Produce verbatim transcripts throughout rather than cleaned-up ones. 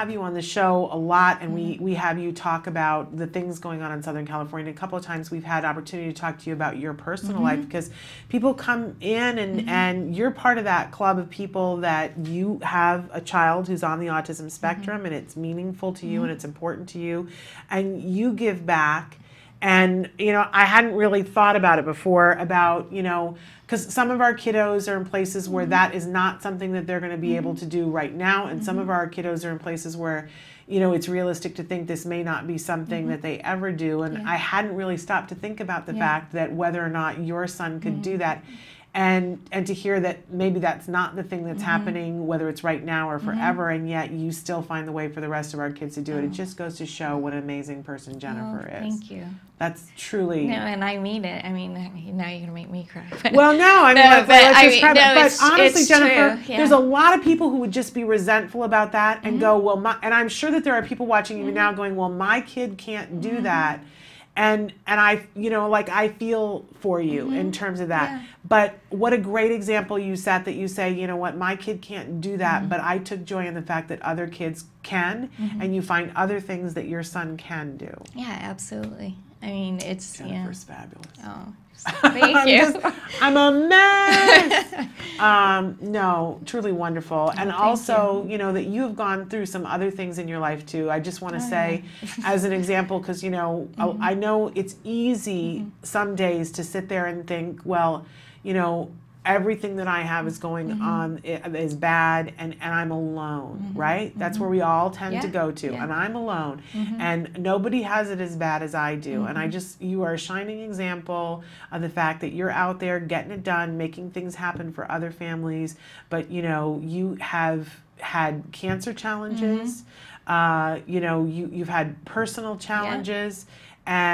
have you on the show a lot, and we, we have you talk about the things going on in Southern California. A couple of times we've had opportunity to talk to you about your personal mm-hmm. life, because people come in and, mm-hmm. and you're part of that club of people that you have a child who's on the autism spectrum mm-hmm. and it's meaningful to you mm-hmm. and it's important to you, and you give back. And, you know, I hadn't really thought about it before about, you know, because some of our kiddos are in places where mm-hmm. that is not something that they're going to be mm-hmm. able to do right now. And mm-hmm. some of our kiddos are in places where, you know, it's realistic to think this may not be something mm-hmm. that they ever do. And yeah. I hadn't really stopped to think about the yeah. fact that whether or not your son could mm-hmm. do that. And and to hear that maybe that's not the thing that's mm-hmm. happening, whether it's right now or forever, mm-hmm. and yet you still find the way for the rest of our kids to do it. Oh. It just goes to show what an amazing person Jennifer oh, thank is. Thank you. That's truly... No, and I mean it. I mean, now you're going to make me cry. Well, no, I mean, no, let's, but, let's I just mean, cry. No, but it's, honestly, it's Jennifer, yeah. there's a lot of people who would just be resentful about that and mm-hmm. go, well, my... And I'm sure that there are people watching even mm-hmm. now going, well, my kid can't do mm-hmm. that. And and I, you know, like I feel for you mm-hmm. in terms of that. Yeah. But what a great example you set, that you say, you know what, my kid can't do that, mm-hmm. but I took joy in the fact that other kids can, mm-hmm. and you find other things that your son can do. Yeah, absolutely. I mean, it's... Jennifer's yeah. fabulous. Oh, thank I'm you. Just, I'm a mess. um, no, truly wonderful. And oh, also, you. you know, that you have gone through some other things in your life, too. I just want to oh, say, yeah. as an example, because, you know, mm-hmm. I, I know it's easy mm-hmm. some days to sit there and think, well, you know, everything that I have is going mm-hmm. on, is bad, and, and I'm alone, mm-hmm. right? That's mm-hmm. where we all tend yeah. to go to, yeah. and I'm alone, mm-hmm. and nobody has it as bad as I do, mm-hmm. and I just, you are a shining example of the fact that you're out there getting it done, making things happen for other families, but, you know, you have had cancer challenges, mm-hmm. uh, you know, you, you've had personal challenges, yeah.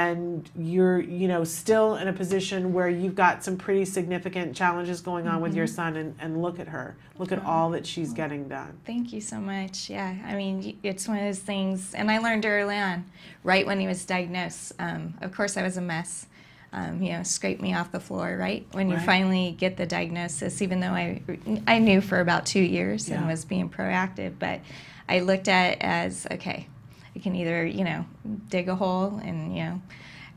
and you're, you know, still in a position where you've got some pretty significant challenges going on mm-hmm. with your son, and, and look at her. Look at all that she's getting done. Thank you so much. Yeah, I mean, it's one of those things, and I learned early on, right when he was diagnosed. Um, of course, I was a mess. Um, you know, scraped me off the floor, right? When right. you finally get the diagnosis, even though I, I knew for about two years yeah. and was being proactive, but I looked at it as, okay, you can either, you know, dig a hole and, you know,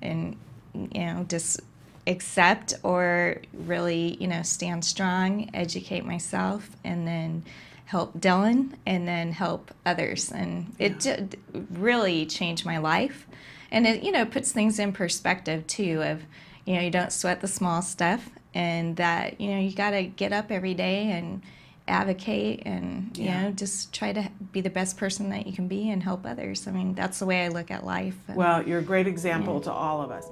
and, you know, just accept, or really, you know, stand strong, educate myself, and then help Dylan, and then help others. And yeah. it did really change my life. And it, you know, puts things in perspective, too, of, you know, you don't sweat the small stuff, and that, you know, you got to get up every day and advocate, and you yeah. know, just try to be the best person that you can be and help others. I mean, that's the way I look at life. And, well, you're a great example yeah. to all of us.